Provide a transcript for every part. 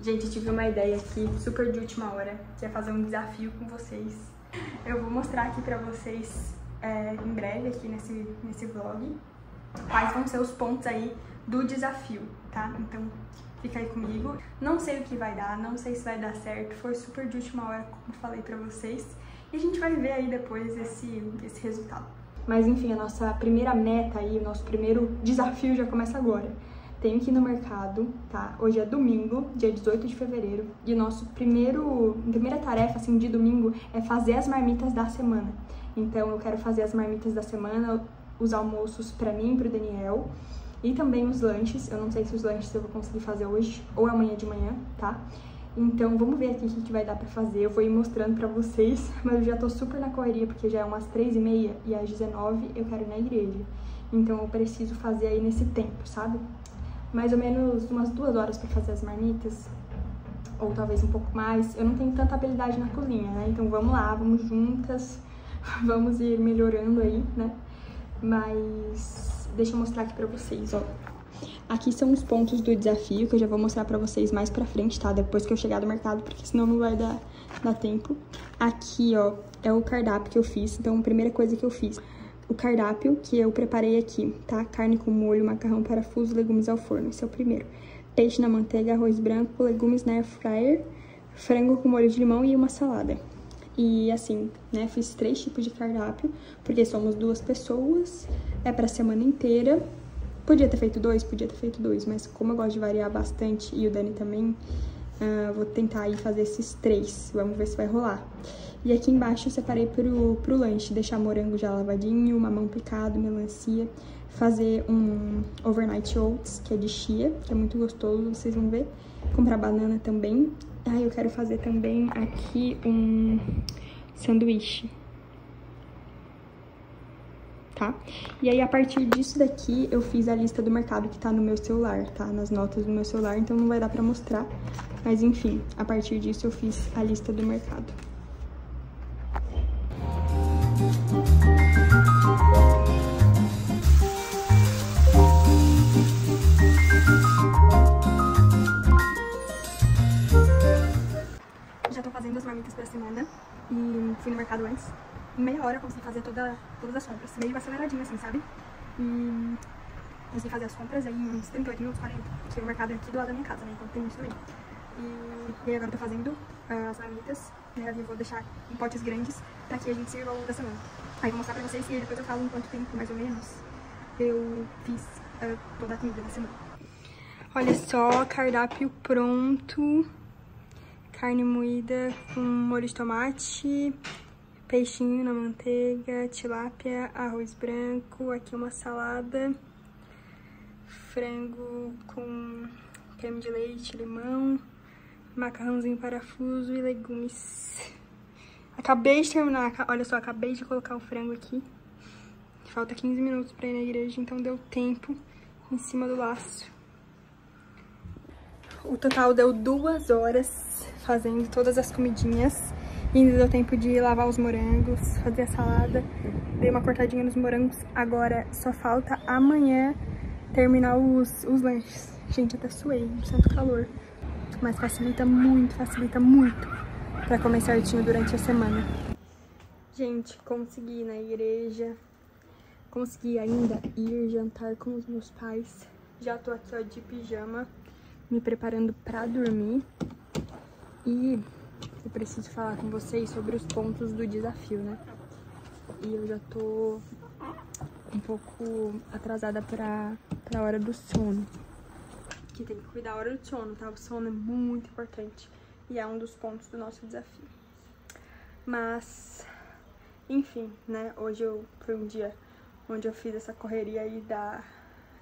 Gente, eu tive uma ideia aqui, super de última hora, que é fazer um desafio com vocês. Eu vou mostrar aqui pra vocês, em breve, aqui nesse vlog, quais vão ser os pontos aí do desafio, tá? Então, fica aí comigo. Não sei o que vai dar, não sei se vai dar certo, foi super de última hora, como falei pra vocês. E a gente vai ver aí depois esse resultado. Mas enfim, a nossa primeira meta aí, o nosso primeiro desafio já começa agora. Tenho que ir no mercado, tá? Hoje é domingo, dia 18 de fevereiro, e a primeira tarefa, assim, de domingo é fazer as marmitas da semana. Então, eu quero fazer as marmitas da semana, os almoços pra mim e pro Daniel, e também os lanches. Eu não sei se os lanches eu vou conseguir fazer hoje ou amanhã de manhã, tá? Então, vamos ver aqui o que vai dar pra fazer. Eu vou ir mostrando pra vocês, mas eu já tô super na correria, porque já é umas 3h30 e às 19h eu quero ir na igreja. Então, eu preciso fazer aí nesse tempo, sabe? Mais ou menos umas 2 horas pra fazer as marmitas, ou talvez um pouco mais. Eu não tenho tanta habilidade na cozinha, né? Então vamos lá, vamos juntas, vamos ir melhorando aí, né? Mas deixa eu mostrar aqui pra vocês, ó. Aqui são os pontos do desafio, que eu já vou mostrar pra vocês mais pra frente, tá? Depois que eu chegar do mercado, porque senão não vai dar tempo. Aqui, ó, é o cardápio que eu fiz. Então a primeira coisa que eu fiz, o cardápio que eu preparei aqui, tá? Carne com molho, macarrão, parafuso, legumes ao forno. Esse é o primeiro. Peixe na manteiga, arroz branco, legumes na air fryer, frango com molho de limão e uma salada. E assim, né? Fiz 3 tipos de cardápio, porque somos 2 pessoas, é pra semana inteira. Podia ter feito dois, mas como eu gosto de variar bastante, e o Dani também, vou tentar aí fazer esses 3. Vamos ver se vai rolar. E aqui embaixo eu separei pro lanche, deixar morango já lavadinho, mamão picado, melancia, fazer um overnight oats, que é de chia, que é muito gostoso, vocês vão ver. Comprar banana também. Ah, eu quero fazer também aqui um sanduíche. Tá? E aí, a partir disso daqui, eu fiz a lista do mercado que tá no meu celular, tá? Nas notas do meu celular, então não vai dar pra mostrar. Mas, enfim, a partir disso eu fiz a lista do mercado. Já tô fazendo as marmitas pra semana e fui no mercado antes. Em meia hora eu consegui fazer todas as compras, meio aceleradinho assim, sabe? E consegui fazer as compras aí em uns 38 minutos, 40, porque o mercado é aqui do lado da minha casa, né? Então tem isso também. E aí agora eu tô fazendo as marmitas, né? Eu vou deixar em potes grandes pra que a gente sirva ao longo da semana. Aí vou mostrar pra vocês e depois eu falo em quanto tempo, mais ou menos, eu fiz toda a comida da semana. Olha só, cardápio pronto. Carne moída com molho de tomate, peixinho na manteiga, tilápia, arroz branco, aqui uma salada, frango com creme de leite, limão, macarrãozinho parafuso e legumes. Acabei de terminar, olha só, acabei de colocar o frango aqui. Falta 15 minutos pra ir na igreja, então deu tempo em cima do laço. O total deu 2 horas fazendo todas as comidinhas. E ainda deu tempo de lavar os morangos, fazer a salada, dei uma cortadinha nos morangos. Agora só falta amanhã terminar os lanches. Gente, até suei, de tanto calor. Mas facilita muito pra comer certinho durante a semana. Gente, consegui ir na igreja. Consegui ainda ir jantar com os meus pais. Já tô aqui, ó, de pijama, me preparando pra dormir. E eu preciso falar com vocês sobre os pontos do desafio, né? E eu já tô um pouco atrasada pra hora do sono. Que tem que cuidar da hora do sono, tá? O sono é muito importante e é um dos pontos do nosso desafio. Mas, enfim, né? Hoje foi um dia onde eu fiz essa correria aí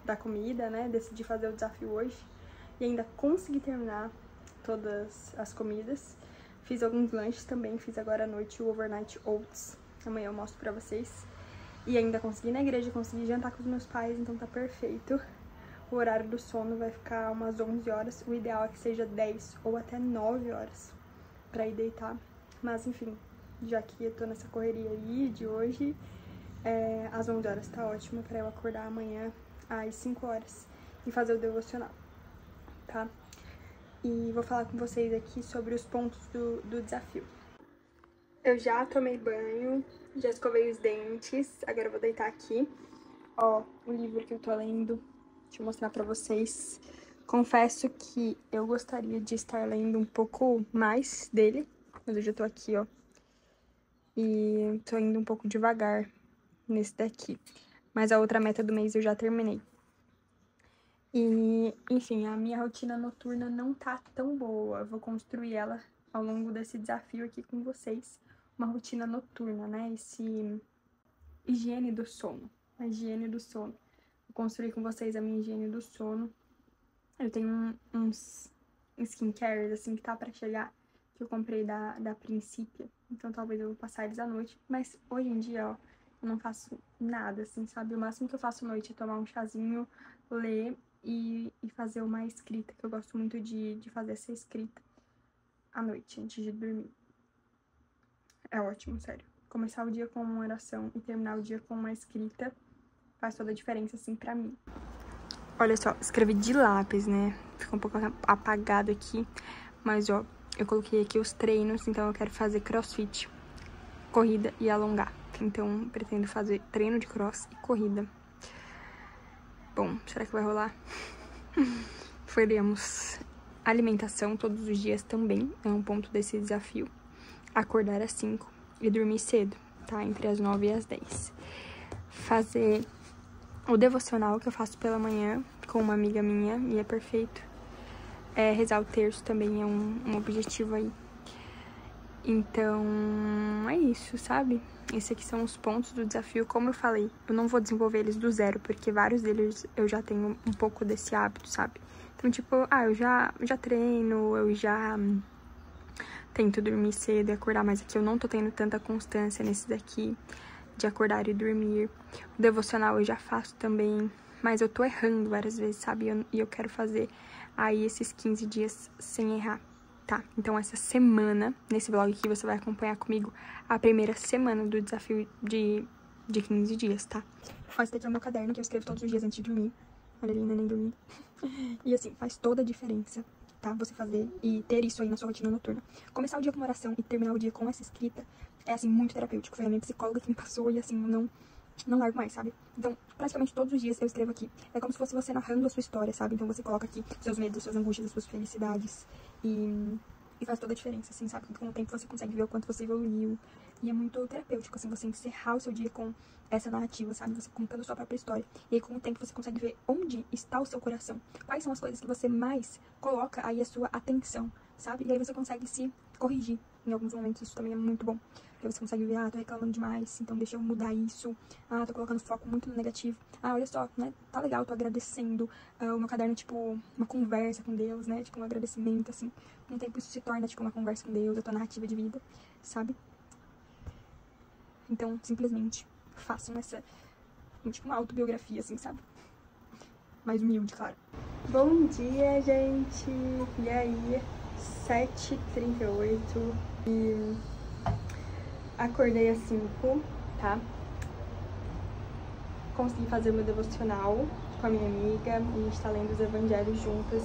da comida, né? Decidi fazer o desafio hoje e ainda consegui terminar todas as comidas. Fiz alguns lanches também, fiz agora à noite o overnight oats. Amanhã eu mostro pra vocês. E ainda consegui ir na igreja, consegui jantar com os meus pais, então tá perfeito. O horário do sono vai ficar umas 11 horas. O ideal é que seja 10 ou até 9 horas pra ir deitar. Mas enfim, já que eu tô nessa correria aí de hoje, às 11 horas tá ótimo pra eu acordar amanhã às 5 horas e fazer o devocional, tá? e vou falar com vocês aqui sobre os pontos do desafio. Eu já tomei banho, já escovei os dentes, agora eu vou deitar aqui. Ó, o livro que eu tô lendo, deixa eu mostrar pra vocês. Confesso que eu gostaria de estar lendo um pouco mais dele, mas eu já tô aqui, ó. E tô indo um pouco devagar nesse daqui. Mas a outra meta do mês eu já terminei. E, enfim, a minha rotina noturna não tá tão boa. Eu vou construir ela ao longo desse desafio aqui com vocês. Uma rotina noturna, né? Esse higiene do sono. A higiene do sono. Vou construir com vocês a minha higiene do sono. Eu tenho uns skincares, assim, que tá pra chegar, que eu comprei da Princípio. Então talvez eu vou passar eles à noite. Mas hoje em dia, ó, eu não faço nada, assim, sabe? O máximo que eu faço à noite é tomar um chazinho, ler e fazer uma escrita, que eu gosto muito de fazer essa escrita à noite, antes de dormir. É ótimo, sério. Começar o dia com uma oração e terminar o dia com uma escrita faz toda a diferença, assim, pra mim. Olha só, escrevi de lápis, né? Ficou um pouco apagado aqui, mas, ó, eu coloquei aqui os treinos, então eu quero fazer crossfit, corrida e alongar. Então, pretendo fazer treino de cross e corrida. Bom, será que vai rolar? Faremos alimentação todos os dias também, é um ponto desse desafio. Acordar às 5 e dormir cedo, tá? Entre as 9 e as 10. Fazer o devocional que eu faço pela manhã com uma amiga minha, e é perfeito. É, rezar o terço também é um objetivo aí. Então, é isso, sabe? Esses aqui são os pontos do desafio. Como eu falei, eu não vou desenvolver eles do zero, porque vários deles eu já tenho um pouco desse hábito, sabe? Então, tipo, eu já treino, eu já tento dormir cedo e acordar, mas aqui eu não tô tendo tanta constância nesse daqui, de acordar e dormir. O devocional eu já faço também, mas eu tô errando várias vezes, sabe? E eu quero fazer aí esses 15 dias sem errar. Tá, então essa semana, nesse vlog aqui, você vai acompanhar comigo a primeira semana do desafio de 15 dias, tá? Ó, esse daqui é o meu caderno, que eu escrevo todos os dias antes de dormir. Olha, ele ainda nem dormi. E assim, faz toda a diferença, tá? Você fazer e ter isso aí na sua rotina noturna. Começar o dia com uma oração e terminar o dia com essa escrita é, assim, muito terapêutico. Foi a minha psicóloga que me passou e, assim, eu não largo mais, sabe? Então, praticamente todos os dias eu escrevo aqui. É como se fosse você narrando a sua história, sabe? Então você coloca aqui seus medos, suas angústias, suas felicidades. E faz toda a diferença, assim, sabe? Com o tempo você consegue ver o quanto você evoluiu. E é muito terapêutico, assim, você encerrar o seu dia com essa narrativa, sabe? Você contando a sua própria história. E aí, com o tempo, você consegue ver onde está o seu coração. Quais são as coisas que você mais coloca aí a sua atenção, sabe? E aí você consegue se corrigir em alguns momentos. Isso também é muito bom. Porque você consegue ver, tô reclamando demais, então deixa eu mudar isso. Tô colocando foco muito no negativo. Olha só, né? Tá legal, tô agradecendo. O meu caderno é tipo uma conversa com Deus, né? Tipo um agradecimento, assim. Com o tempo isso se torna tipo uma conversa com Deus, a tua narrativa de vida, sabe? Então, simplesmente, façam essa, tipo, uma autobiografia, assim, sabe? Mais humilde, claro. Bom dia, gente! E aí? 7h38 e acordei às 5, tá? Consegui fazer meu devocional com a minha amiga, a gente tá lendo os evangelhos juntas,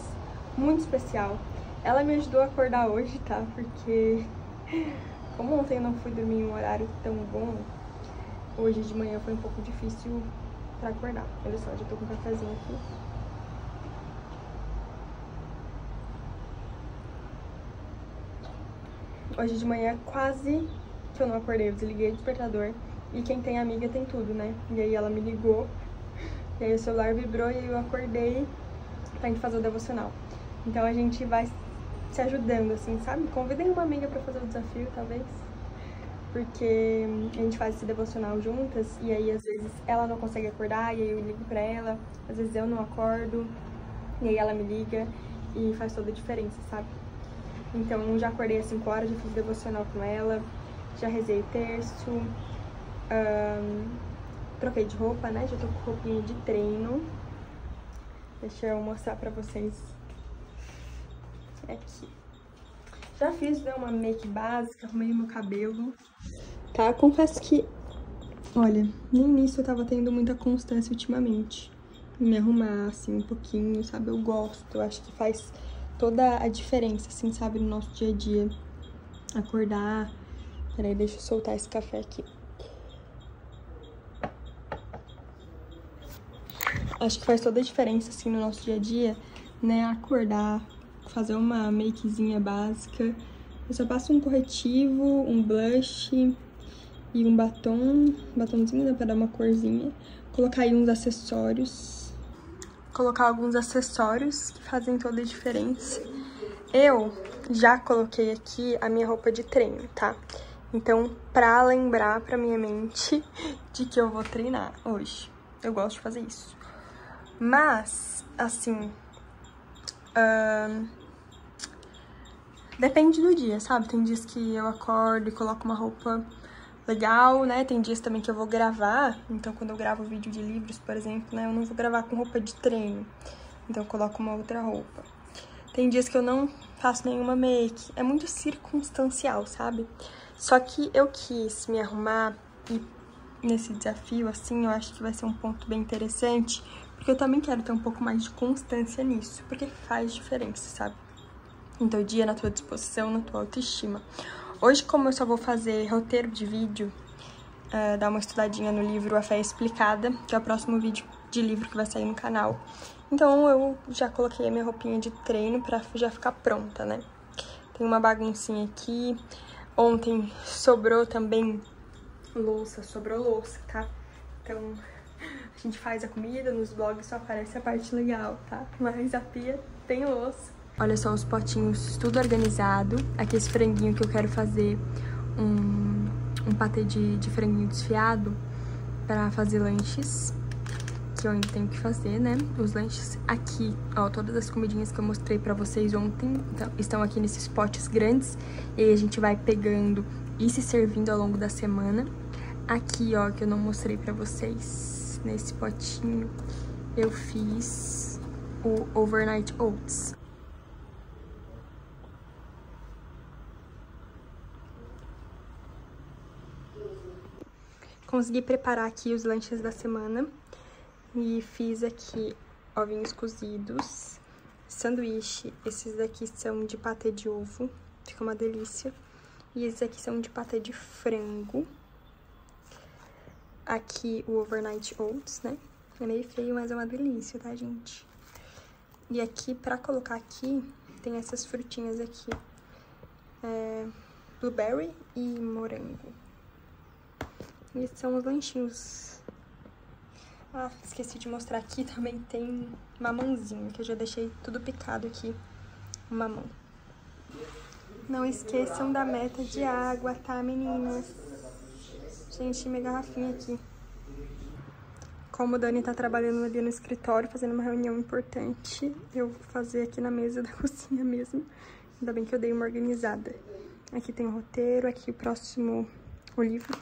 muito especial. Ela me ajudou a acordar hoje, tá? Porque como ontem eu não fui dormir em um horário tão bom, hoje de manhã foi um pouco difícil pra acordar. Olha só, já tô com um cafezinho aqui. Hoje de manhã quase que eu não acordei, eu desliguei o despertador. E quem tem amiga tem tudo, né? E aí ela me ligou, e aí o celular vibrou e eu acordei pra gente fazer o devocional. Então a gente vai se ajudando, assim, sabe? Convidei uma amiga pra fazer o desafio, talvez. Porque a gente faz esse devocional juntas, e aí às vezes ela não consegue acordar, e aí eu ligo pra ela. Às vezes eu não acordo, e aí ela me liga, e faz toda a diferença, sabe? Então, já acordei às 5 horas, já fiz devocional com ela, já rezei o terço, troquei de roupa, né? Já tô com roupinha de treino. Deixa eu mostrar pra vocês aqui. Já fiz, né, uma make básica, arrumei meu cabelo, tá? Confesso que, olha, nem nisso eu tava tendo muita constância ultimamente. Me arrumar, assim, um pouquinho, sabe? Eu gosto, acho que faz toda a diferença, assim, sabe, no nosso dia a dia. Acordar... Peraí, deixa eu soltar esse café aqui. Acho que faz toda a diferença, assim, no nosso dia a dia, né? Acordar, fazer uma makezinha básica. Eu só passo um corretivo, um blush e um batom. Batomzinho, né, pra dar uma corzinha. Colocar aí uns acessórios. Colocar alguns acessórios que fazem toda a diferença. Eu já coloquei aqui a minha roupa de treino, tá? Então, pra lembrar pra minha mente de que eu vou treinar hoje. Eu gosto de fazer isso. Mas, assim... depende do dia, sabe? Tem dias que eu acordo e coloco uma roupa legal, né? Tem dias também que eu vou gravar. Então, quando eu gravo vídeo de livros, por exemplo, né? Eu não vou gravar com roupa de treino. Então, eu coloco uma outra roupa. Tem dias que eu não faço nenhuma make. É muito circunstancial, sabe? Só que eu quis me arrumar e nesse desafio, assim, eu acho que vai ser um ponto bem interessante. Porque eu também quero ter um pouco mais de constância nisso. Porque faz diferença, sabe? No teu dia, na tua disposição, na tua autoestima. Hoje, como eu só vou fazer roteiro de vídeo, dar uma estudadinha no livro A Fé Explicada, que é o próximo vídeo de livro que vai sair no canal. Então, eu já coloquei a minha roupinha de treino pra já ficar pronta, né? Tem uma baguncinha aqui. Ontem sobrou também louça, tá? Então, a gente faz a comida, nos blogs só aparece a parte legal, tá? Mas a pia tem louça. Olha só os potinhos, tudo organizado. Aqui esse franguinho que eu quero fazer um patê de franguinho desfiado pra fazer lanches. Que eu ainda tenho que fazer, né? Os lanches aqui, ó, todas as comidinhas que eu mostrei pra vocês ontem, então, estão aqui nesses potes grandes, e aí a gente vai pegando e se servindo ao longo da semana. Aqui, ó, que eu não mostrei pra vocês, nesse potinho, eu fiz o Overnight Oats. Consegui preparar aqui os lanches da semana. E fiz aqui ovinhos cozidos, sanduíche, esses daqui são de patê de ovo, fica uma delícia. E esses aqui são de patê de frango. Aqui o Overnight Oats, né? É meio feio, mas é uma delícia, tá, gente? E aqui, pra colocar aqui, tem essas frutinhas aqui. Blueberry e morango. E esses são os lanchinhos. Ah, esqueci de mostrar aqui, também tem mamãozinho, que eu já deixei tudo picado aqui, o mamão. Não esqueçam da meta de água, tá, meninas? Já enchi minha garrafinha aqui. Como o Dani tá trabalhando ali no escritório, fazendo uma reunião importante, eu vou fazer aqui na mesa da cozinha mesmo. Ainda bem que eu dei uma organizada. Aqui tem o roteiro, aqui o livro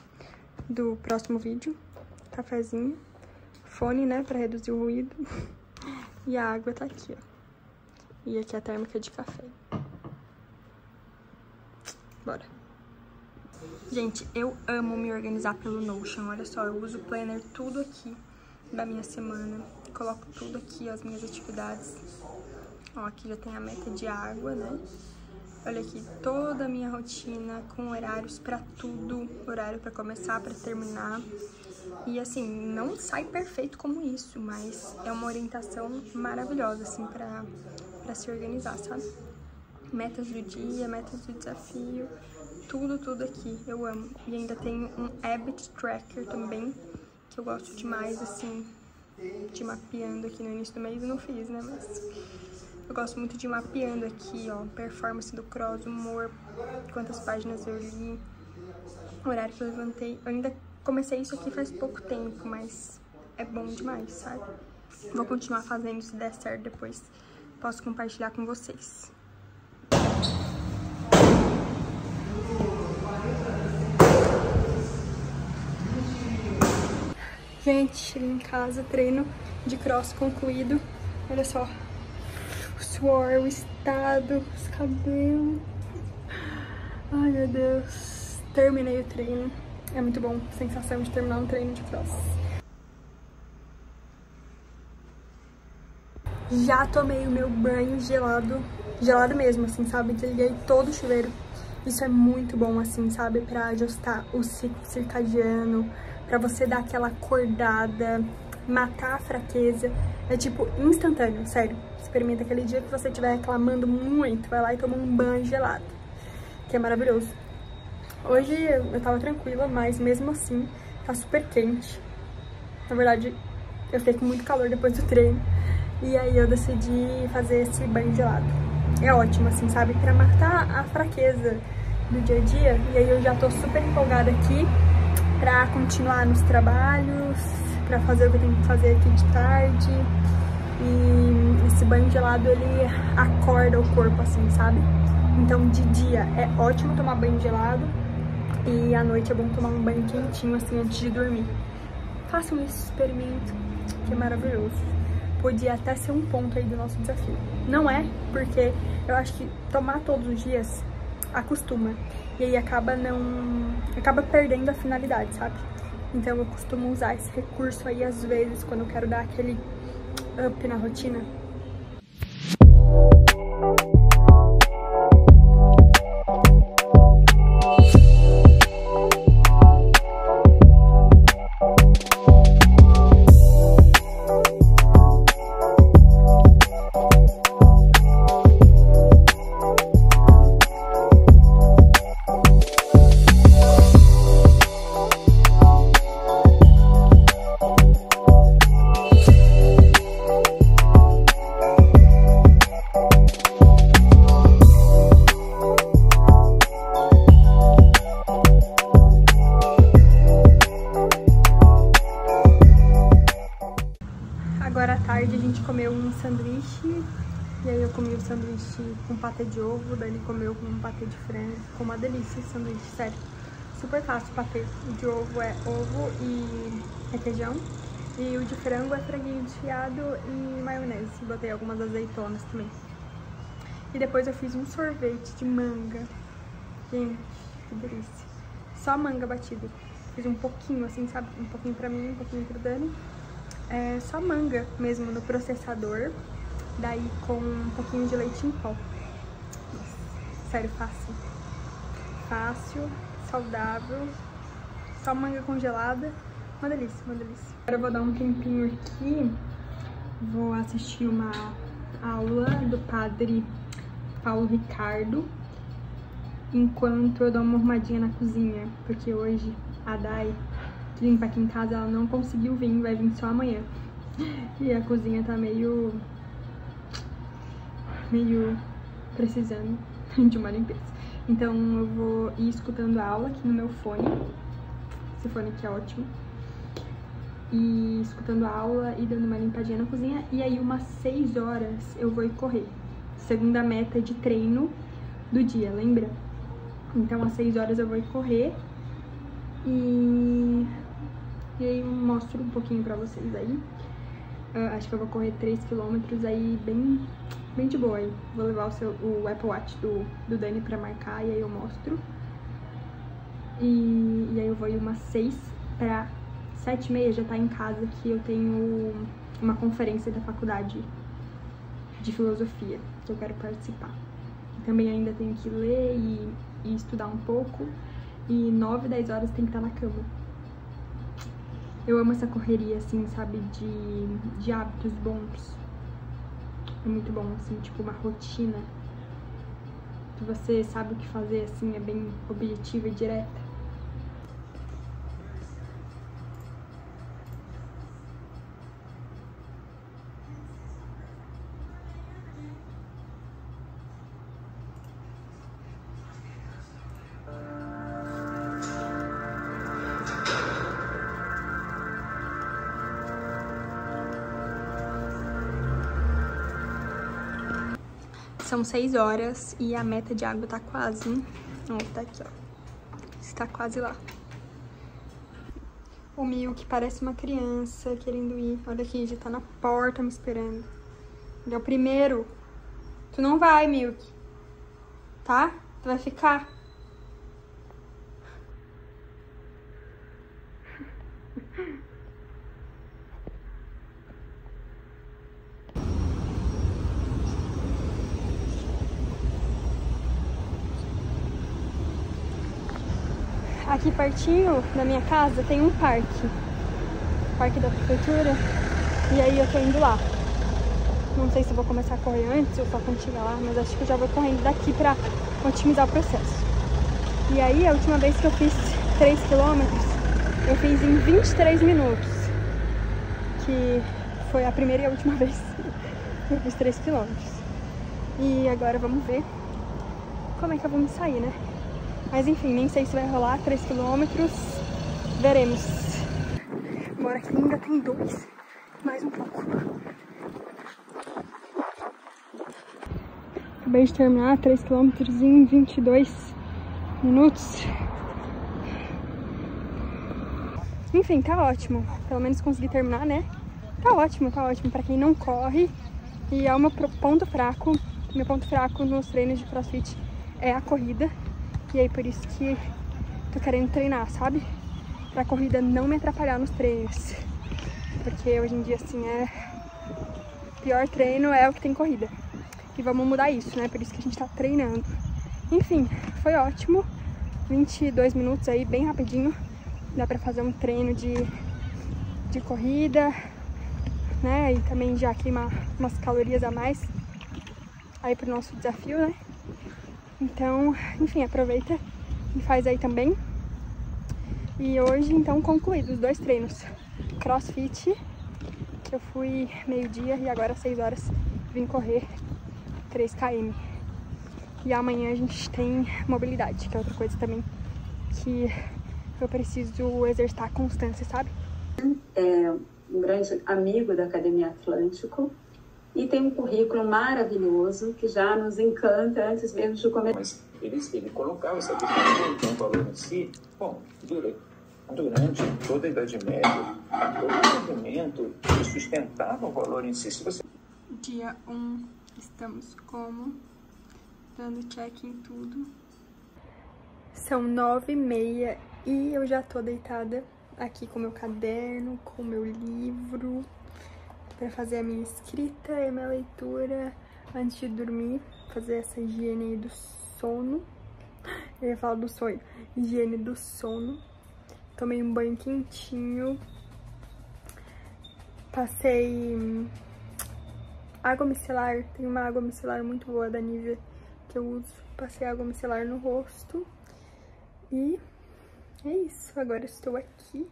do próximo vídeo, cafezinho. Fone, né, pra reduzir o ruído. E a água tá aqui, ó. E aqui a térmica de café. Bora. Gente, eu amo me organizar pelo Notion. Olha só, eu uso o planner tudo aqui da minha semana. Coloco tudo aqui, as minhas atividades. Ó, aqui já tem a meta de água, né? Olha aqui, toda a minha rotina, com horários pra tudo. Horário pra começar, pra terminar. E assim, não sai perfeito como isso, mas é uma orientação maravilhosa, assim, pra se organizar, sabe? Metas do dia, metas do desafio, tudo aqui, eu amo. E ainda tenho um habit tracker também, que eu gosto demais, assim, de mapeando aqui no início do mês. Eu não fiz, né, mas eu gosto muito de mapeando aqui, ó, performance do cross, humor, quantas páginas eu li, horário que eu levantei. Eu ainda comecei isso aqui faz pouco tempo, mas é bom demais, sabe? Vou continuar fazendo, se der certo depois posso compartilhar com vocês. Gente, cheguei em casa, treino de cross concluído. Olha só, o suor, o estado, os cabelos. Ai, meu Deus. Terminei o treino. É muito bom, sensação de terminar um treino de cross. Já tomei o meu banho gelado gelado mesmo, assim, sabe? Desliguei todo o chuveiro. Isso é muito bom, assim, sabe? Pra ajustar o ciclo circadiano, pra você dar aquela acordada, matar a fraqueza. É tipo instantâneo, sério. Experimenta aquele dia que você estiver reclamando muito, vai lá e toma um banho gelado, que é maravilhoso. Hoje eu tava tranquila, mas mesmo assim tá super quente. Na verdade, eu fiquei com muito calor depois do treino. E aí eu decidi fazer esse banho gelado. É ótimo, assim, sabe? Pra matar a fraqueza do dia a dia. E aí eu já tô super empolgada aqui pra continuar nos trabalhos, pra fazer o que eu tenho que fazer aqui de tarde. E esse banho gelado, ele acorda o corpo, assim, sabe? Então, de dia é ótimo tomar banho gelado. E à noite é bom tomar um banho quentinho, assim, antes de dormir. Façam esse experimento, que é maravilhoso. Podia até ser um ponto aí do nosso desafio. Não é, porque eu acho que tomar todos os dias acostuma. E aí acaba perdendo a finalidade, sabe? Então eu costumo usar esse recurso aí às vezes, quando eu quero dar aquele up na rotina. E aí eu comi o sanduíche com patê de ovo, daí ele comeu com um patê de frango. Ficou uma delícia esse sanduíche, sério. Super fácil, patê de ovo é ovo e requeijão. E o de frango é franguinho desfiado e maionese. Botei algumas azeitonas também. E depois eu fiz um sorvete de manga. Gente, que delícia. Só manga batida. Fiz um pouquinho assim, sabe? Um pouquinho pra mim, um pouquinho pro Dani. É só manga mesmo no processador. Daí com um pouquinho de leite em pó. Nossa, sério, fácil. Fácil, saudável. Só manga congelada. Uma delícia, uma delícia. Agora eu vou dar um tempinho aqui. Vou assistir uma aula do padre Paulo Ricardo. Enquanto eu dou uma arrumadinha na cozinha. Porque hoje a Dai, que limpa aqui em casa, ela não conseguiu vir. Vai vir só amanhã. E a cozinha tá meio precisando de uma limpeza. Então eu vou ir escutando a aula aqui no meu fone. Esse fone aqui é ótimo. E escutando a aula e dando uma limpadinha na cozinha. E aí umas 6 horas eu vou ir correr. Segunda meta de treino do dia, lembra? Então às 6 horas eu vou ir correr. E aí eu mostro um pouquinho pra vocês aí. Acho que eu vou correr 3 km aí bem de boa aí. Vou levar o Apple Watch do Dani pra marcar e aí eu mostro. E aí eu vou ir umas 6 pra 7:30, já tá em casa, que eu tenho uma conferência da faculdade de filosofia que eu quero participar. Também ainda tenho que ler e estudar um pouco. E 9, 10 horas tem que estar na cama. Eu amo essa correria, assim, sabe, de hábitos bons. É muito bom, assim, tipo uma rotina que você sabe o que fazer, assim, é bem objetiva e direta. São 6 horas e a meta de água tá quase, hein? Não, tá aqui, ó. Está quase lá. O Milk parece uma criança querendo ir. Olha aqui, já tá na porta me esperando. Ele é o primeiro. Tu não vai, Milk. Tá? Tu vai ficar. Aqui pertinho da minha casa tem um parque. Parque da prefeitura. E aí eu tô indo lá. Não sei se eu vou começar a correr antes ou só quando chegar lá, mas acho que eu já vou correndo daqui pra otimizar o processo. E aí a última vez que eu fiz 3 km, eu fiz em 23 minutos. Que foi a primeira e a última vez que eu fiz 3 km. E agora vamos ver como é que eu vou me sair, né? Mas enfim, nem sei se vai rolar 3 km. Veremos. Bora que ainda tem 2. Mais um pouco. Acabei de terminar 3 km em 22 minutos. Enfim, tá ótimo. Pelo menos consegui terminar, né? Tá ótimo pra quem não corre. E é o meu ponto fraco. Meu ponto fraco nos treinos de CrossFit é a corrida. E aí por isso que tô querendo treinar, sabe? Pra corrida não me atrapalhar nos treinos. Porque hoje em dia, assim, é... O pior treino é o que tem corrida. E vamos mudar isso, né? Por isso que a gente tá treinando. Enfim, foi ótimo. 22 minutos aí, bem rapidinho. Dá pra fazer um treino de corrida, né? E também já queimar umas calorias a mais aí pro nosso desafio, né? Então, enfim, aproveita e faz aí também. E hoje, então, concluído os 2 treinos. CrossFit, que eu fui meio-dia e agora às 6 horas vim correr 3 km. E amanhã a gente tem mobilidade, que é outra coisa também que... eu preciso exercitar a constância, sabe? É um grande amigo da Academia Atlântico e tem um currículo maravilhoso que já nos encanta antes mesmo de começar. Mas ele colocava essa questão de um valor em si. Bom, durante toda a Idade Média, todo o movimento que sustentava o valor em si. Dia 1, estamos como? Dando check em tudo. São 9:30 e eu já tô deitada aqui com meu caderno, com meu livro, pra fazer a minha escrita e a minha leitura antes de dormir, fazer essa higiene aí do sono. Eu ia falar do sonho, higiene do sono. Tomei um banho quentinho, passei água micelar, tem uma água micelar muito boa da Nivea que eu uso, passei água micelar no rosto e... é isso, agora estou aqui.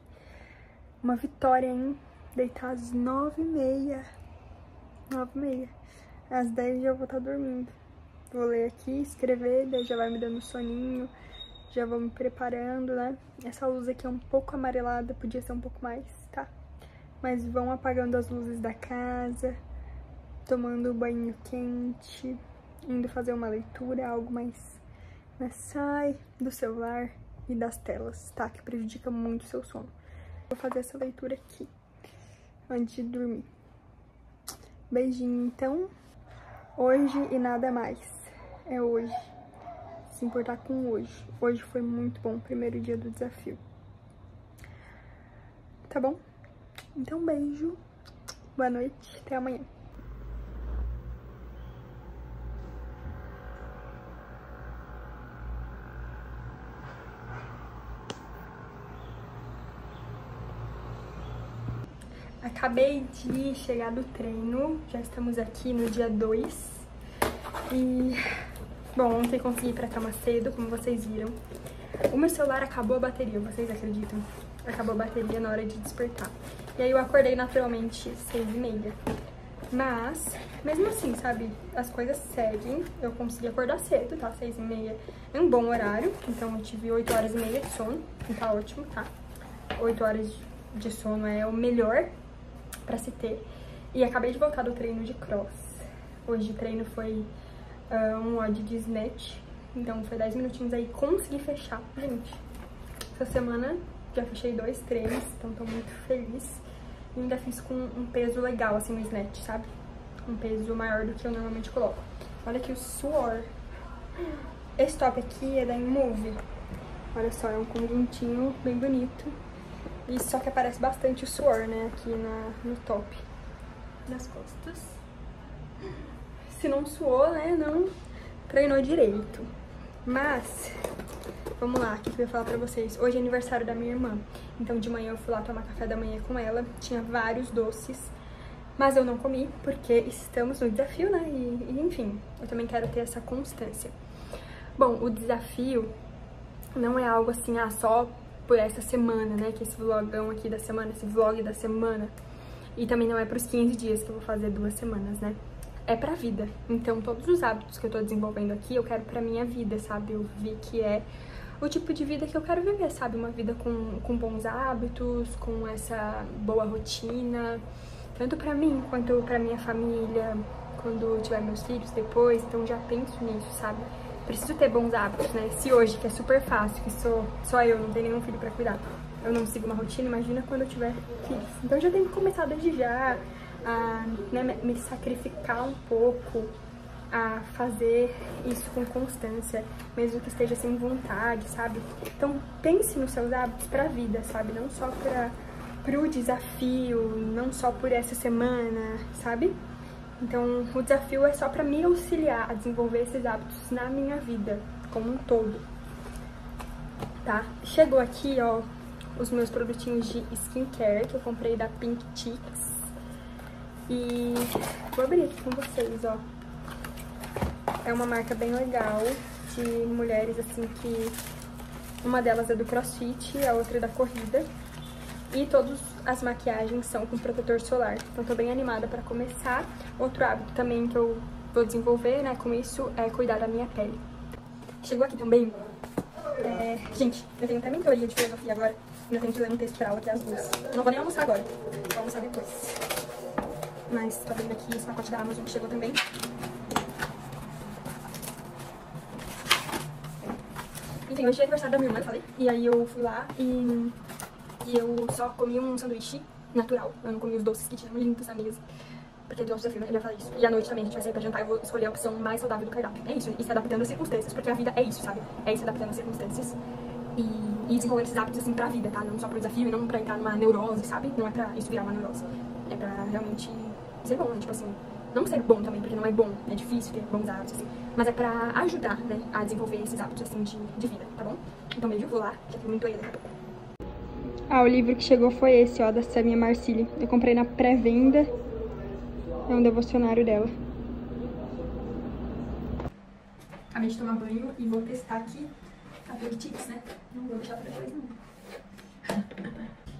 Uma vitória, hein? Deitar às 9:30. 9:30. Às 10 já vou estar dormindo. Vou ler aqui, escrever, daí já vai me dando soninho. Já vou me preparando, né? Essa luz aqui é um pouco amarelada, podia ser um pouco mais, tá? Mas vão apagando as luzes da casa, tomando um banho quente, indo fazer uma leitura, algo mais... né? Sai do celular e das telas, tá? Que prejudica muito o seu sono. Vou fazer essa leitura aqui, antes de dormir. Beijinho, então. Hoje e nada mais. É hoje. Se importar com hoje. Hoje foi muito bom, primeiro dia do desafio. Tá bom? Então, beijo. Boa noite. Até amanhã. Acabei de chegar do treino, já estamos aqui no dia 2 e, bom, ontem consegui ir pra cama cedo, como vocês viram. O meu celular acabou a bateria, vocês acreditam? Acabou a bateria na hora de despertar. E aí eu acordei naturalmente 6:30. Mas, mesmo assim, sabe, as coisas seguem, eu consegui acordar cedo, tá? 6:30 é um bom horário, então eu tive 8h30 de sono, e tá ótimo, tá? 8 horas de sono é o melhor pra se ter. E acabei de voltar do treino de cross. Hoje o treino foi um WOD de snatch. Então foi 10 minutinhos aí, consegui fechar. Gente, essa semana já fechei 2 treinos, então tô muito feliz. E ainda fiz com um peso legal, assim, no snatch, sabe? Um peso maior do que eu normalmente coloco. Olha aqui o suor. Esse top aqui é da InMove. Olha só, é um conjuntinho bem bonito. E só que aparece bastante o suor, né, aqui no top das costas. Se não suou, né, não treinou direito. Mas Vamos lá, o que eu ia falar pra vocês? Hoje é aniversário da minha irmã, então de manhã eu fui lá tomar café da manhã com ela, tinha vários doces, mas eu não comi porque estamos no desafio, né? E enfim, eu também quero ter essa constância. Bom, o desafio não é algo assim, ah, só por essa semana, né? Que esse vlogão aqui da semana, esse vlog da semana. E também não é pros 15 dias que eu vou fazer 2 semanas, né? É pra vida. Então, todos os hábitos que eu tô desenvolvendo aqui, eu quero pra minha vida, sabe? Eu vi que é o tipo de vida que eu quero viver, sabe? Uma vida com bons hábitos, com essa boa rotina, tanto pra mim quanto pra minha família, quando tiver meus filhos depois. Então, já penso nisso, sabe? Preciso ter bons hábitos, né? Se hoje, que é super fácil, que sou só eu, não tenho nenhum filho pra cuidar, eu não sigo uma rotina, imagina quando eu tiver filhos. Então, eu já tenho que começar desde já a, né, me sacrificar um pouco, a fazer isso com constância, mesmo que esteja sem vontade, sabe? Então, pense nos seus hábitos pra vida, sabe? Não só pro desafio, não só por essa semana, sabe? Então, o desafio é só pra me auxiliar a desenvolver esses hábitos na minha vida, como um todo, tá? Chegou aqui, ó, os meus produtinhos de skincare que eu comprei da Pink Cheeks. E vou abrir aqui com vocês, ó. É uma marca bem legal de mulheres, assim, que... Uma delas é do CrossFit, a outra é da corrida. E todas as maquiagens são com protetor solar. Então, tô bem animada pra começar. Outro hábito também que eu vou desenvolver, né, com isso, é cuidar da minha pele. Chegou aqui também. Gente, eu tenho até mentoria de filosofia agora. Eu tenho que ler um texto pra aula aqui às 2. Não vou nem almoçar agora. Vou almoçar depois. Mas tô vendo aqui esse pacote da Amazon que chegou também. Enfim, hoje é aniversário da minha irmã, eu falei. E aí eu fui lá e eu só comi um sanduíche natural. Eu não comi os doces que tinham limpos na mesa. Porque do nosso desafio, né? Ele vai falar isso. E à noite também a gente vai sair pra jantar e eu vou escolher a opção mais saudável do cardápio. É isso, e se adaptando às circunstâncias. Porque a vida é isso, sabe? É se adaptando às circunstâncias. E desenvolver esses hábitos assim pra vida, tá? Não só pro desafio e não pra entrar numa neurose, sabe? Não é pra isso virar uma neurose. É pra realmente ser bom, né? Tipo assim, não ser bom também, porque não é bom. É difícil ter bons hábitos, assim. Mas é pra ajudar, né? A desenvolver esses hábitos assim de vida, tá bom? Então, beijo, vou lá. Já tem muito aí daqui a pouco. Ah, o livro que chegou foi esse, ó, da Samia Marcilli. Eu comprei na pré-venda. É um devocionário dela. Acabei de tomar banho e vou testar aqui a Pink Cheeks, né? Não vou deixar pra depois, não.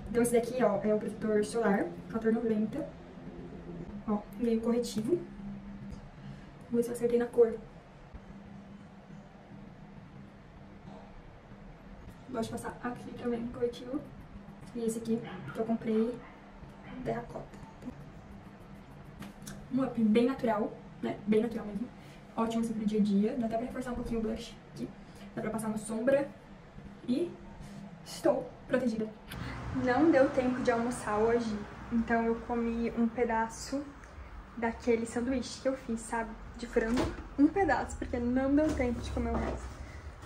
Então esse daqui, ó, é o protetor solar, 14,90. Ó, meio corretivo. Vamos ver se eu acertei na cor. Gosto de passar aqui também, corretivo. E esse aqui, que eu comprei, terracota. Um up bem natural, né? Bem natural mesmo. Ótimo assim pro dia a dia. Dá até pra reforçar um pouquinho o blush aqui. Dá pra passar uma sombra. E estou protegida. Não deu tempo de almoçar hoje. Então eu comi um pedaço daquele sanduíche que eu fiz, sabe? De frango. Um pedaço, porque não deu tempo de comer o resto.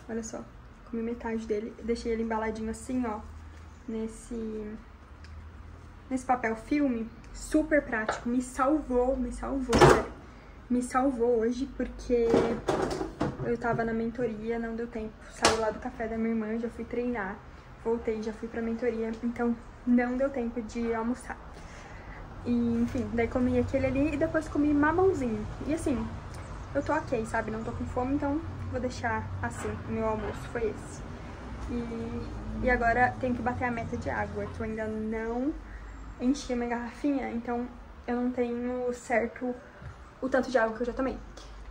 Olha só. Comi metade dele. Deixei ele embaladinho assim, ó. Nesse papel filme. Super prático, me salvou, sério. Me salvou hoje porque eu tava na mentoria, não deu tempo. Saí lá do café da minha irmã, já fui treinar, voltei, já fui pra mentoria. Então, não deu tempo de almoçar. E, enfim, daí comi aquele ali e depois comi mamãozinho. E assim, eu tô ok, sabe? Não tô com fome, então vou deixar assim. O meu almoço foi esse. E agora tenho que bater a meta de água, que eu ainda não... enchi a minha garrafinha, então eu não tenho certo o tanto de água que eu já tomei.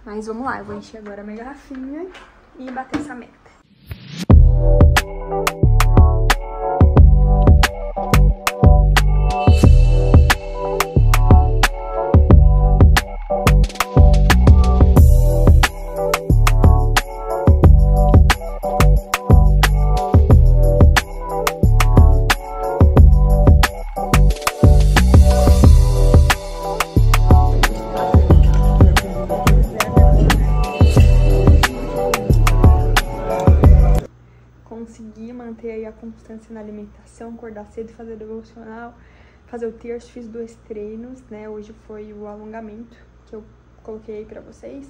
Mas vamos lá, eu vou encher agora a minha garrafinha e bater essa meta. Manter aí a constância na alimentação, acordar cedo, fazer devocional, fazer o terço, fiz 2 treinos, né? Hoje foi o alongamento que eu coloquei aí pra vocês.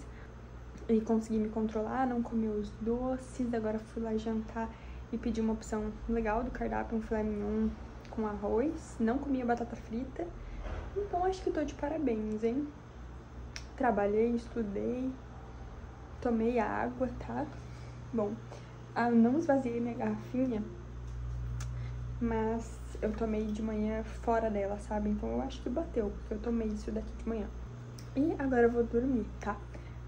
e consegui me controlar, não comer os doces. Agora fui lá jantar e pedi uma opção legal do cardápio, um filé mignon com arroz. Não comia batata frita. Então acho que eu tô de parabéns, hein? Trabalhei, estudei, tomei água, tá? Bom, eu não esvaziei minha garrafinha, mas eu tomei de manhã fora dela, sabe? Então eu acho que bateu, porque eu tomei isso daqui de manhã. E agora eu vou dormir, tá?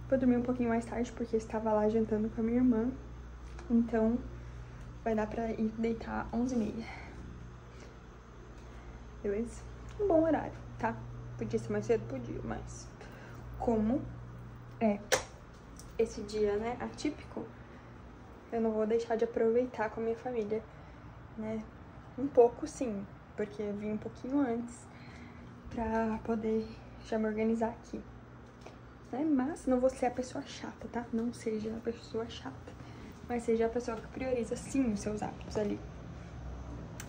Vou dormir um pouquinho mais tarde, porque eu estava lá jantando com a minha irmã. Então vai dar pra ir deitar 11h30. Beleza? Um bom horário, tá? Podia ser mais cedo, podia, mas como é esse dia, né, atípico, eu não vou deixar de aproveitar com a minha família, né? Um pouco sim, porque eu vim um pouquinho antes pra poder já me organizar aqui, né? Mas não vou ser a pessoa chata, tá? Não seja a pessoa chata, mas seja a pessoa que prioriza sim os seus hábitos ali,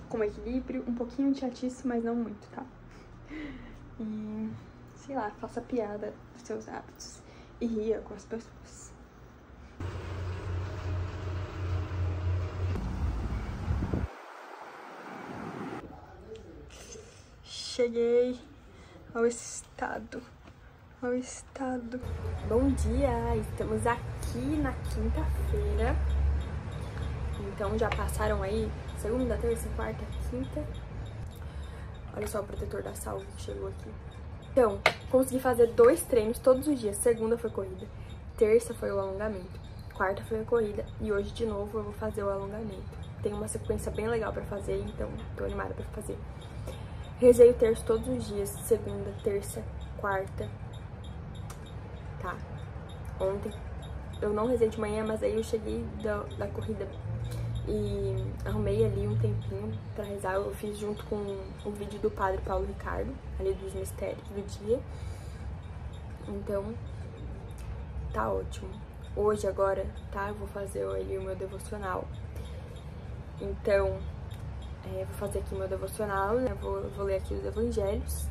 com equilíbrio, um pouquinho chatice, mas não muito, tá? E, sei lá, faça piada dos seus hábitos e ria com as pessoas. Cheguei ao estado. Bom dia, estamos aqui na quinta-feira. Então já passaram aí segunda, terça, quarta, quinta. Olha só o protetor da Salve que chegou aqui. Então, consegui fazer 2 treinos todos os dias. Segunda foi corrida, terça foi o alongamento, quarta foi a corrida e hoje de novo eu vou fazer o alongamento. Tem uma sequência bem legal pra fazer, então tô animada pra fazer. Rezei o terço todos os dias, segunda, terça, quarta, tá? Ontem eu não rezei de manhã, mas aí eu cheguei da corrida e arrumei ali um tempinho pra rezar. Eu fiz junto com o vídeo do padre Paulo Ricardo, ali dos mistérios do dia. Então, tá ótimo. Hoje, agora, tá? Eu vou fazer ali o meu devocional. Então, vou fazer aqui o meu devocional, né? Vou ler aqui os evangelhos.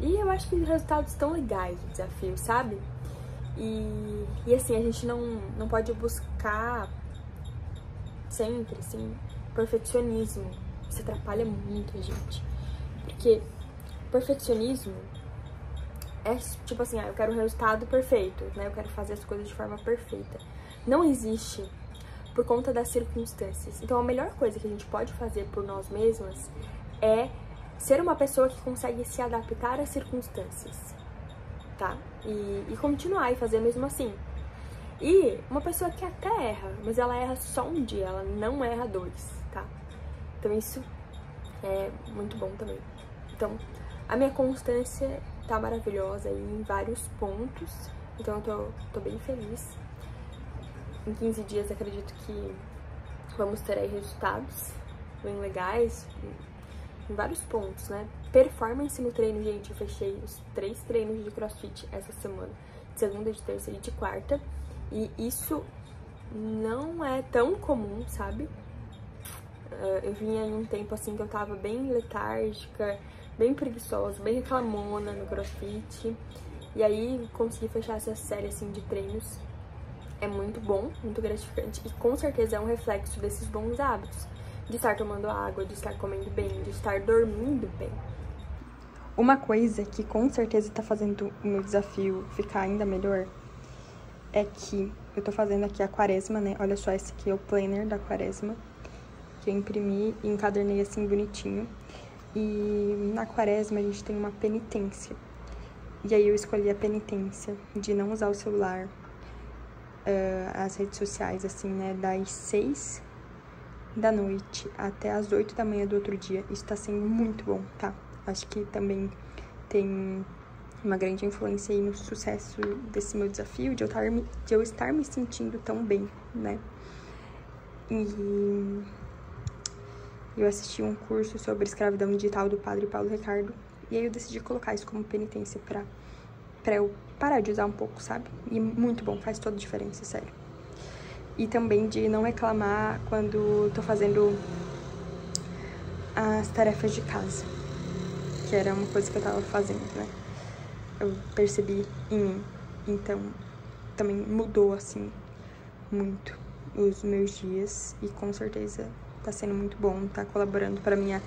E eu acho que os resultados estão legais do desafio, sabe? E assim, a gente não pode buscar sempre, assim, perfeccionismo. Isso atrapalha muito a gente. Porque perfeccionismo é tipo assim, eu quero um resultado perfeito, né? Eu quero fazer as coisas de forma perfeita. Não existe por conta das circunstâncias. Então, a melhor coisa que a gente pode fazer por nós mesmas é ser uma pessoa que consegue se adaptar às circunstâncias, tá? E continuar e fazer mesmo assim. E uma pessoa que até erra, mas ela erra só um dia, ela não erra 2, tá? Então isso é muito bom também. Então a minha constância tá maravilhosa aí em vários pontos, então eu tô bem feliz. Em 15 dias acredito que vamos ter aí resultados bem legais, em vários pontos, né? Performance no treino, gente, eu fechei os 3 treinos de CrossFit essa semana, de segunda, de terça e de quarta. E isso não é tão comum, sabe? Eu vinha em um tempo assim que eu tava bem letárgica, bem preguiçosa, bem reclamona no CrossFit. E aí consegui fechar essa série assim de treinos. É muito bom, muito gratificante e com certeza é um reflexo desses bons hábitos. De estar tomando água, de estar comendo bem, de estar dormindo bem. Uma coisa que com certeza tá fazendo o meu desafio ficar ainda melhor é que eu tô fazendo aqui a quaresma, né? Olha só, esse aqui é o planner da quaresma, que eu imprimi e encadernei assim bonitinho. E na quaresma a gente tem uma penitência. E aí eu escolhi a penitência de não usar o celular, as redes sociais, assim, né? Das 6 da noite até as 8 da manhã do outro dia. Isso tá sendo muito bom, tá? Acho que também tem uma grande influência aí no sucesso desse meu desafio, de eu estar me sentindo tão bem, né? E eu assisti um curso sobre escravidão digital do padre Paulo Ricardo, e aí eu decidi colocar isso como penitência pra eu parar de usar um pouco, sabe? E muito bom, faz toda a diferença, sério. E também de não reclamar quando tô fazendo as tarefas de casa, que era uma coisa que eu tava fazendo, né? Eu percebi em mim. Então, também mudou, assim, muito os meus dias. E com certeza tá sendo muito bom, tá colaborando pra minha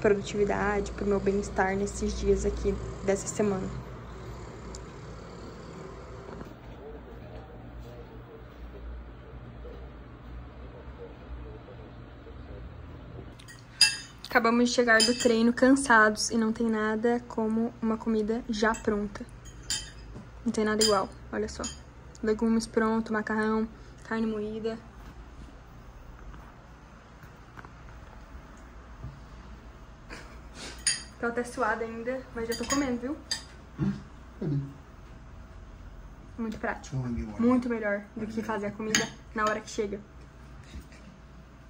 produtividade, pro meu bem-estar nesses dias aqui dessa semana. Acabamos de chegar do treino cansados e não tem nada como uma comida já pronta. Não tem nada igual, olha só. Legumes pronto, macarrão, carne moída. Tô até suada ainda, mas já tô comendo, viu? Muito prático. Muito melhor do que fazer a comida na hora que chega.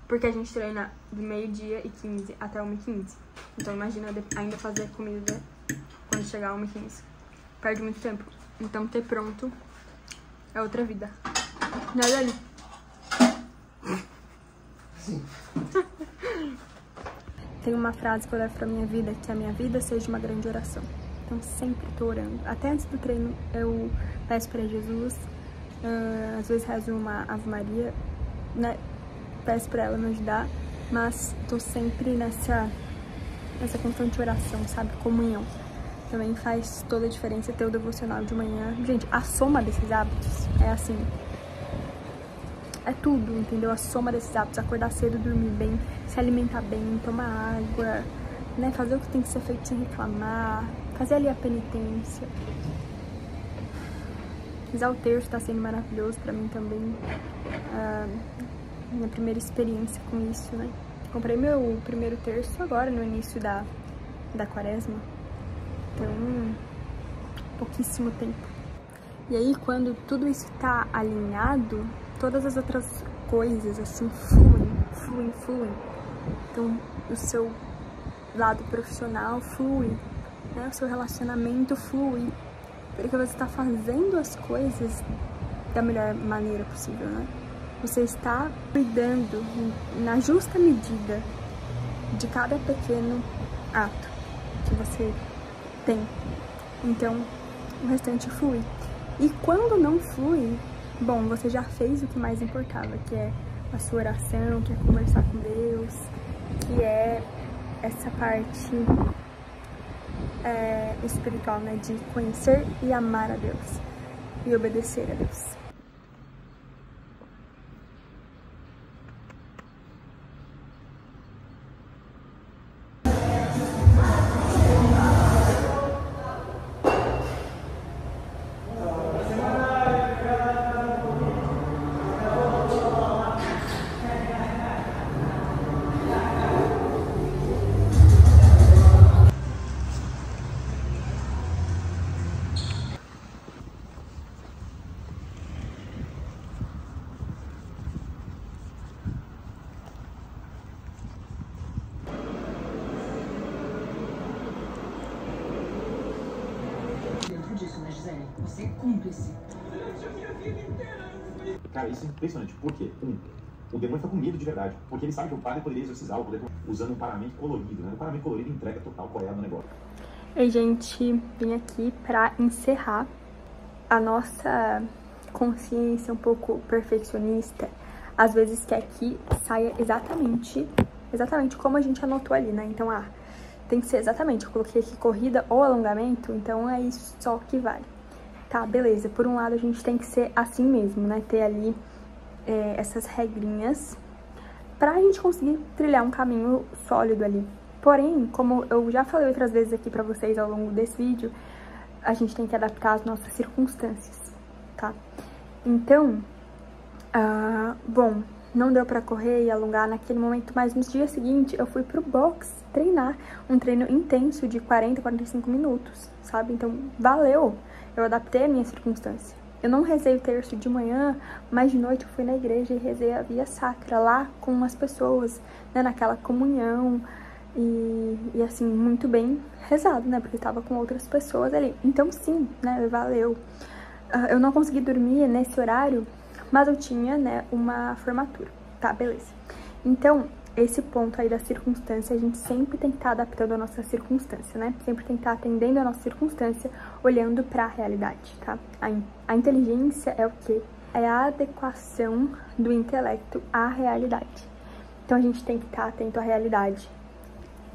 Porque a gente treina do meio-dia e 15 até 1h15. Então imagina ainda fazer a comida quando chegar a 1h15. Perde muito tempo. Então ter pronto é outra vida. Olha ali. Tem uma frase que eu levo pra minha vida, que a minha vida seja uma grande oração. Então sempre tô orando. Até antes do treino eu peço pra Jesus. Às vezes rezo uma Ave Maria, né? Peço pra ela me ajudar, mas tô sempre nessa constante oração, sabe? Comunhão. Também faz toda a diferença ter o devocional de manhã. Gente, a soma desses hábitos é assim, é tudo, entendeu? A soma desses hábitos, acordar cedo, dormir bem, se alimentar bem, tomar água, né? Fazer o que tem que ser feito sem reclamar, fazer ali a penitência. Rezar o terço tá sendo maravilhoso pra mim também. Minha primeira experiência com isso, né? Comprei meu primeiro terço agora, no início da quaresma. Então, pouquíssimo tempo. E aí, quando tudo isso tá alinhado, todas as outras coisas, assim, fluem. Então, o seu lado profissional flui, né? O seu relacionamento flui. Porque você tá fazendo as coisas da melhor maneira possível, né? Você está cuidando na justa medida de cada pequeno ato que você tem. Então, o restante flui. E quando não flui, bom, você já fez o que mais importava, que é a sua oração, que é conversar com Deus, que é essa parte espiritual, né, de conhecer e amar a Deus e obedecer a Deus. Você é cúmplice. Durante a minha vida inteira eu fui... Cara, isso é impressionante. Por quê? O demônio tá com medo de verdade. Porque ele sabe que o padre poderia exorcizar o poder usando um paramento colorido, né? O paramento colorido entrega total coreia no negócio. Ei, gente, vim aqui pra encerrar a nossa consciência um pouco perfeccionista. Às vezes quer que saia exatamente como a gente anotou ali, né? Então, tem que ser exatamente. Eu coloquei aqui corrida ou alongamento, então é isso só que vale. Tá, beleza. Por um lado, a gente tem que ser assim mesmo, né? Ter ali essas regrinhas pra gente conseguir trilhar um caminho sólido ali. Porém, como eu já falei outras vezes aqui pra vocês ao longo desse vídeo, a gente tem que adaptar as nossas circunstâncias, tá? Então, bom, não deu pra correr e alongar naquele momento, mas no dia seguinte eu fui pro box treinar. Um treino intenso de 40, 45 minutos, sabe? Então, valeu! Eu adaptei a minha circunstância. Eu não rezei o terço de manhã, mas de noite eu fui na igreja e rezei a via sacra lá com as pessoas, né, naquela comunhão e assim, muito bem rezado, né, porque tava com outras pessoas ali. Então sim, né, valeu. Eu não consegui dormir nesse horário, mas eu tinha, né, uma formatura. Tá, beleza. Então, esse ponto aí da circunstância, a gente sempre tem que estar adaptando a nossa circunstância, né? Sempre tem que estar atendendo a nossa circunstância, olhando para a realidade, tá? A inteligência é o quê? É a adequação do intelecto à realidade. Então, a gente tem que estar atento à realidade,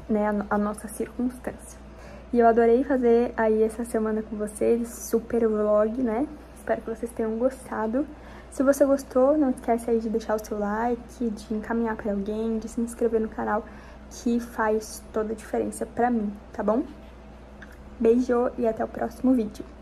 né? A nossa circunstância. E eu adorei fazer aí essa semana com vocês, super vlog, né? Espero que vocês tenham gostado. Se você gostou, não esquece aí de deixar o seu like, de encaminhar pra alguém, de se inscrever no canal, que faz toda a diferença pra mim, tá bom? Beijo e até o próximo vídeo.